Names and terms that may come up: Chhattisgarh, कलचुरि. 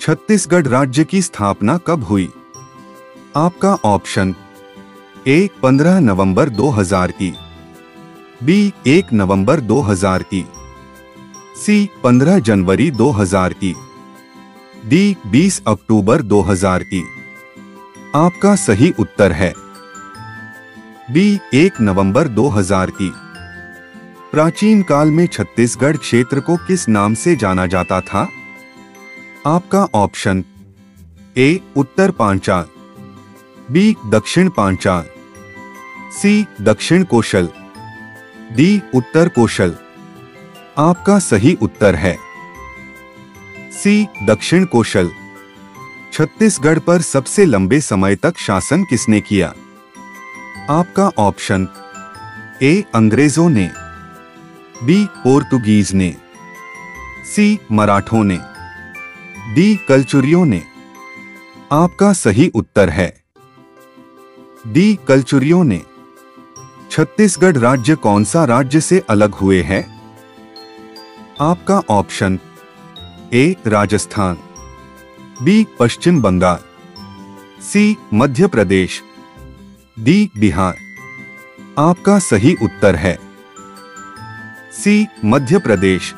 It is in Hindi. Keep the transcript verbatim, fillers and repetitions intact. छत्तीसगढ़ राज्य की स्थापना कब हुई? आपका ऑप्शन ए पंद्रह नवंबर दो हज़ार की, बी एक नवंबर दो हज़ार की, सी पंद्रह जनवरी दो हज़ार की, डी बीस अक्टूबर दो हज़ार की। आपका सही उत्तर है बी एक नवंबर दो हज़ार की। प्राचीन काल में छत्तीसगढ़ क्षेत्र को किस नाम से जाना जाता था? आपका ऑप्शन ए उत्तर पांचाल, बी दक्षिण पांचाल, सी दक्षिण कोशल, डी उत्तर कोशल। आपका सही उत्तर है सी दक्षिण कोशल। छत्तीसगढ़ पर सबसे लंबे समय तक शासन किसने किया? आपका ऑप्शन ए अंग्रेजों ने, बी पोर्तुगीज ने, सी मराठों ने, डी कलचुरियों ने। आपका सही उत्तर है डी कलचुरियों ने। छत्तीसगढ़ राज्य कौन सा राज्य से अलग हुए हैं? आपका option A Rajasthan, B Paschim Bengal, C Madhya Pradesh, D Bihar. आपका सही उत्तर है सी मध्य प्रदेश।